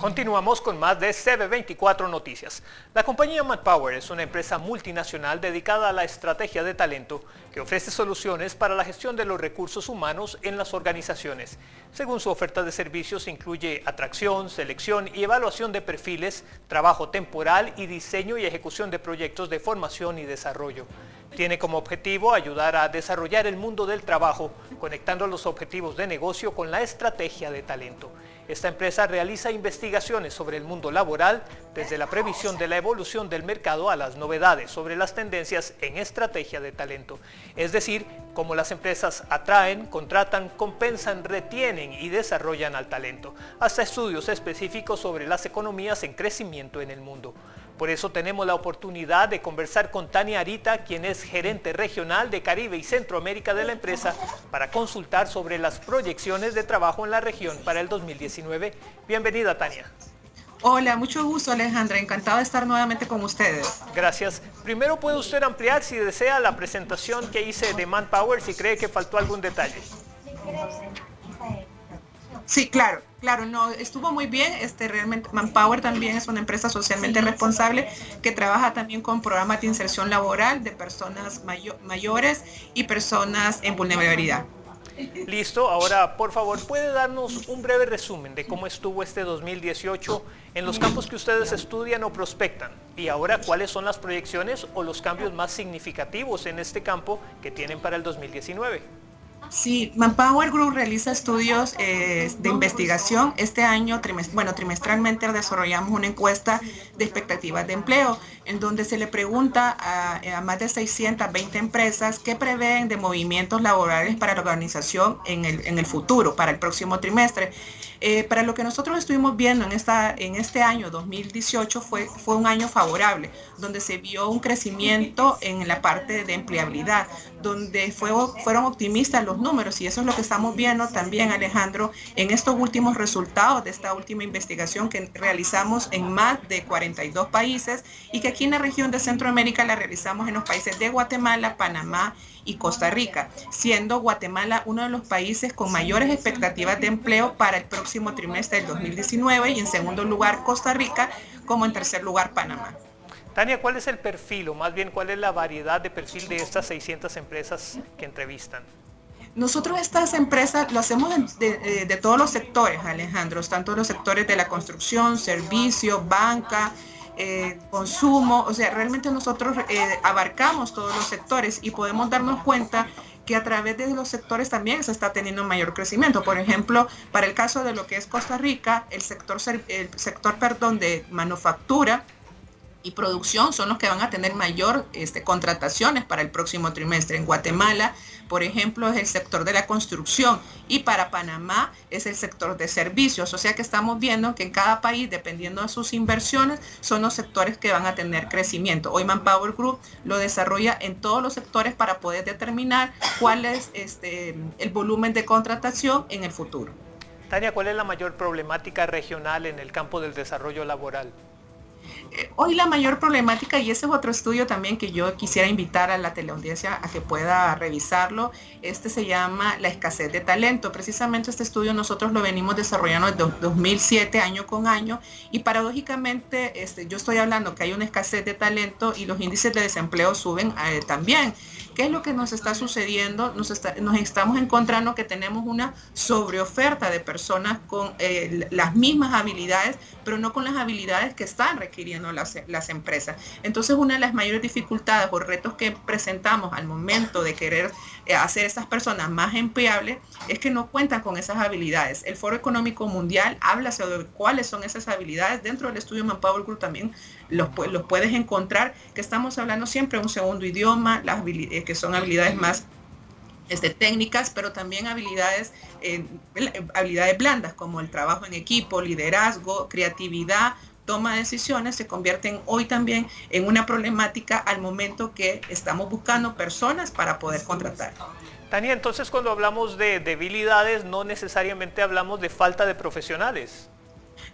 Continuamos con más de CB24 Noticias. La compañía Manpower es una empresa multinacional dedicada a la estrategia de talento que ofrece soluciones para la gestión de los recursos humanos en las organizaciones. Según su oferta de servicios, incluye atracción, selección y evaluación de perfiles, trabajo temporal y diseño y ejecución de proyectos de formación y desarrollo. Tiene como objetivo ayudar a desarrollar el mundo del trabajo, conectando los objetivos de negocio con la estrategia de talento. Esta empresa realiza investigaciones sobre el mundo laboral, desde la previsión de la evolución del mercado a las novedades sobre las tendencias en estrategia de talento. Es decir, cómo las empresas atraen, contratan, compensan, retienen y desarrollan al talento, hasta estudios específicos sobre las economías en crecimiento en el mundo. Por eso tenemos la oportunidad de conversar con Tania Arita, quien es gerente regional de Caribe y Centroamérica de la empresa, para consultar sobre las proyecciones de trabajo en la región para el 2019. Bienvenida, Tania. Hola, mucho gusto, Alejandra. Encantada de estar nuevamente con ustedes. Gracias. Primero, ¿puede usted ampliar, si desea, la presentación que hice de Manpower, si cree que faltó algún detalle? Sí, claro, no, estuvo muy bien. Realmente Manpower también es una empresa socialmente responsable que trabaja también con programas de inserción laboral de personas mayores y personas en vulnerabilidad. Listo, ahora por favor, ¿puede darnos un breve resumen de cómo estuvo este 2018 en los campos que ustedes estudian o prospectan? Y ahora, ¿cuáles son las proyecciones o los cambios más significativos en este campo que tienen para el 2019? Sí, Manpower Group realiza estudios de investigación. Este año, trimestralmente desarrollamos una encuesta de expectativas de empleo, en donde se le pregunta a más de 620 empresas qué prevén de movimientos laborales para la organización en el futuro, para el próximo trimestre. Para lo que nosotros estuvimos viendo en este año 2018 fue un año favorable, donde se vio un crecimiento en la parte de empleabilidad, donde fueron optimistas los números, y eso es lo que estamos viendo también, Alejandro, en estos últimos resultados de esta última investigación que realizamos en más de 42 países y que aquí en la región de Centroamérica la realizamos en los países de Guatemala, Panamá y Costa Rica, siendo Guatemala uno de los países con mayores expectativas de empleo para el próximo trimestre del 2019, y en segundo lugar Costa Rica, como en tercer lugar Panamá. Tania, ¿cuál es el perfil, o más bien cuál es la variedad de perfil de estas 600 empresas que entrevistan? Nosotros estas empresas lo hacemos de todos los sectores, Alejandro, tanto los sectores de la construcción, servicio, banca, consumo. O sea, realmente nosotros abarcamos todos los sectores y podemos darnos cuenta que a través de los sectores también se está teniendo mayor crecimiento. Por ejemplo, para el caso de lo que es Costa Rica, el sector de manufactura y producción son los que van a tener mayor contrataciones para el próximo trimestre. En Guatemala, por ejemplo, es el sector de la construcción, y para Panamá es el sector de servicios. O sea que estamos viendo que en cada país, dependiendo de sus inversiones, son los sectores que van a tener crecimiento. Hoy Manpower Group lo desarrolla en todos los sectores para poder determinar cuál es el volumen de contratación en el futuro. Tania, ¿cuál es la mayor problemática regional en el campo del desarrollo laboral? Hoy la mayor problemática, y ese es otro estudio también que yo quisiera invitar a la teleaudiencia a que pueda revisarlo, se llama La escasez de talento. Precisamente este estudio nosotros lo venimos desarrollando desde 2007, año con año, y paradójicamente yo estoy hablando que hay una escasez de talento y los índices de desempleo suben también. ¿Qué es lo que nos está sucediendo? Nos estamos encontrando que tenemos una sobreoferta de personas con las mismas habilidades, pero no con las habilidades que están requiriendo las empresas. Entonces, una de las mayores dificultades o retos que presentamos al momento de querer hacer estas personas más empleables es que no cuentan con esas habilidades. El Foro Económico Mundial habla sobre cuáles son esas habilidades. Dentro del estudio Manpower Group también los puedes encontrar, que estamos hablando siempre de un segundo idioma, las habilidades que son habilidades más técnicas, pero también habilidades blandas, como el trabajo en equipo, liderazgo, creatividad, toma de decisiones, se convierten hoy también en una problemática al momento que estamos buscando personas para poder contratar. Tania, entonces cuando hablamos de debilidades no necesariamente hablamos de falta de profesionales.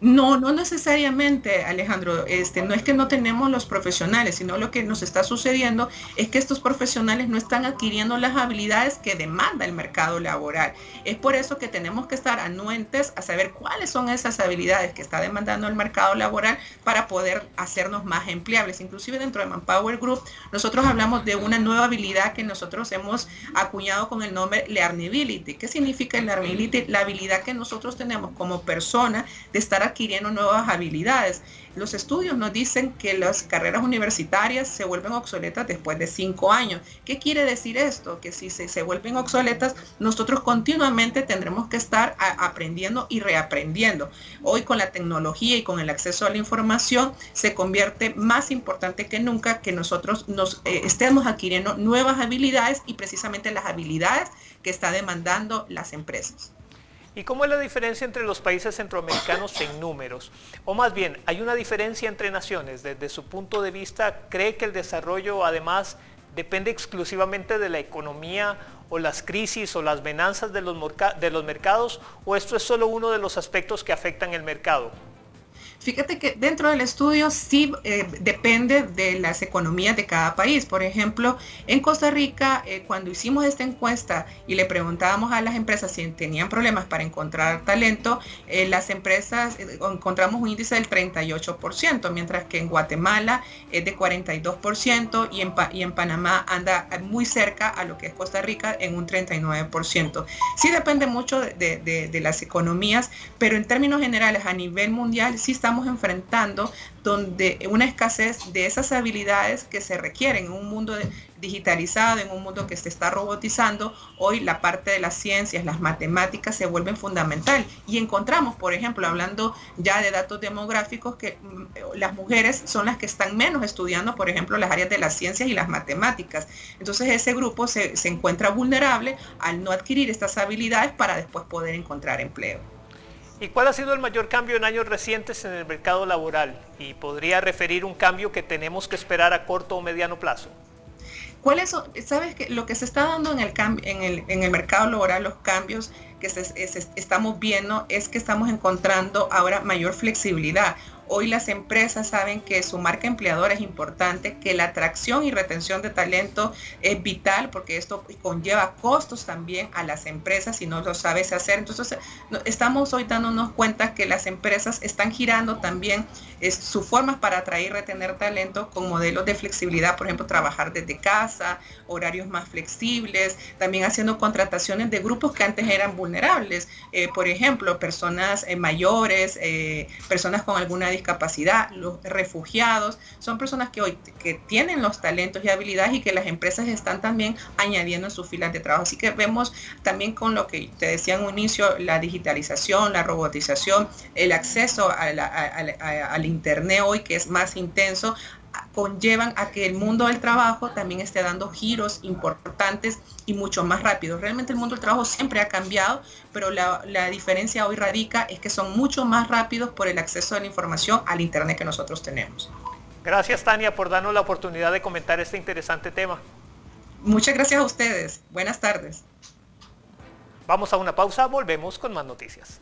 No, no necesariamente, Alejandro, no es que no tenemos los profesionales, sino lo que nos está sucediendo es que estos profesionales no están adquiriendo las habilidades que demanda el mercado laboral. Es por eso que tenemos que estar anuentes a saber cuáles son esas habilidades que está demandando el mercado laboral para poder hacernos más empleables. Inclusive dentro de Manpower Group, nosotros hablamos de una nueva habilidad que nosotros hemos acuñado con el nombre Learnability. ¿Qué significa Learnability? La habilidad que nosotros tenemos como persona de estar adquiriendo nuevas habilidades. Los estudios nos dicen que las carreras universitarias se vuelven obsoletas después de 5 años. ¿Qué quiere decir esto? Que si se vuelven obsoletas, nosotros continuamente tendremos que estar aprendiendo y reaprendiendo. Hoy con la tecnología y con el acceso a la información se convierte más importante que nunca que nosotros nos estemos adquiriendo nuevas habilidades, y precisamente las habilidades que está demandando las empresas. ¿Y cómo es la diferencia entre los países centroamericanos en números? O más bien, ¿hay una diferencia entre naciones? Desde su punto de vista, ¿cree que el desarrollo además depende exclusivamente de la economía o las crisis o las bonanzas de los mercados? ¿O esto es solo uno de los aspectos que afectan el mercado? Fíjate que dentro del estudio sí depende de las economías de cada país. Por ejemplo, en Costa Rica, cuando hicimos esta encuesta y le preguntábamos a las empresas si tenían problemas para encontrar talento, las empresas encontramos un índice del 38%, mientras que en Guatemala es de 42% y en Panamá anda muy cerca a lo que es Costa Rica en un 39%. Sí depende mucho de las economías, pero en términos generales a nivel mundial sí estamos enfrentando una escasez de esas habilidades que se requieren en un mundo digitalizado, en un mundo que se está robotizando. Hoy la parte de las ciencias, las matemáticas se vuelven fundamental, y encontramos, por ejemplo, hablando ya de datos demográficos, que las mujeres son las que están menos estudiando, por ejemplo, las áreas de las ciencias y las matemáticas. Entonces ese grupo se encuentra vulnerable al no adquirir estas habilidades para después poder encontrar empleo. ¿Y cuál ha sido el mayor cambio en años recientes en el mercado laboral? ¿Y podría referir un cambio que tenemos que esperar a corto o mediano plazo? ¿Sabes que lo que se está dando en el mercado laboral, los cambios que estamos viendo, es que estamos encontrando ahora mayor flexibilidad? Hoy las empresas saben que su marca empleadora es importante, que la atracción y retención de talento es vital, porque esto conlleva costos también a las empresas si no lo sabes hacer. Entonces estamos hoy dándonos cuenta que las empresas están girando también sus formas para atraer y retener talento con modelos de flexibilidad, por ejemplo, trabajar desde casa, horarios más flexibles, también haciendo contrataciones de grupos que antes eran vulnerables, por ejemplo, personas mayores, personas con alguna discapacidad, los refugiados. Son personas que hoy tienen los talentos y habilidades, y que las empresas están también añadiendo en sus filas de trabajo. Así que vemos también, con lo que te decía en un inicio, la digitalización, la robotización, el acceso al internet hoy, que es más intenso, conllevan a que el mundo del trabajo también esté dando giros importantes y mucho más rápidos. Realmente el mundo del trabajo siempre ha cambiado, pero la diferencia hoy radica es que son mucho más rápidos por el acceso a la información, al internet que nosotros tenemos. Gracias, Tania, por darnos la oportunidad de comentar este interesante tema. Muchas gracias a ustedes. Buenas tardes. Vamos a una pausa, volvemos con más noticias.